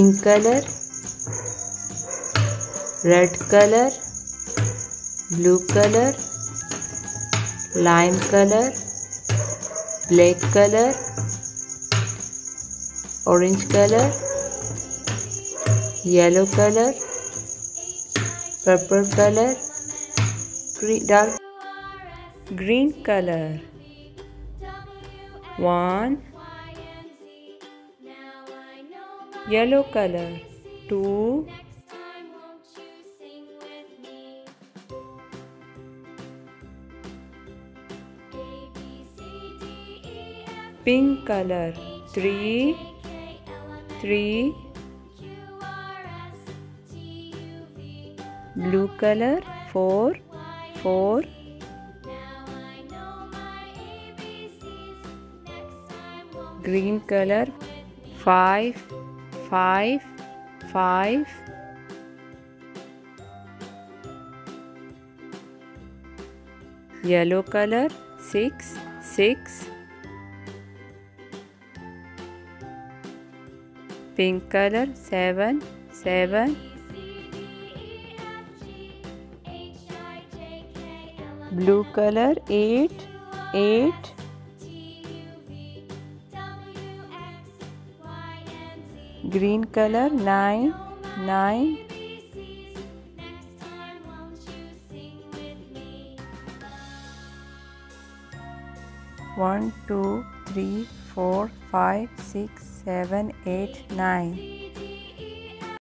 pink color, red color, blue color, lime color, black color, orange color, yellow color, purple color, dark green color. 1 yellow color, 2 pink color, 3 blue color, 4 green color, 5 yellow color, 6 pink color, 7 blue color, 8 green color, 9 1 2 3 4 5 6 7 8 9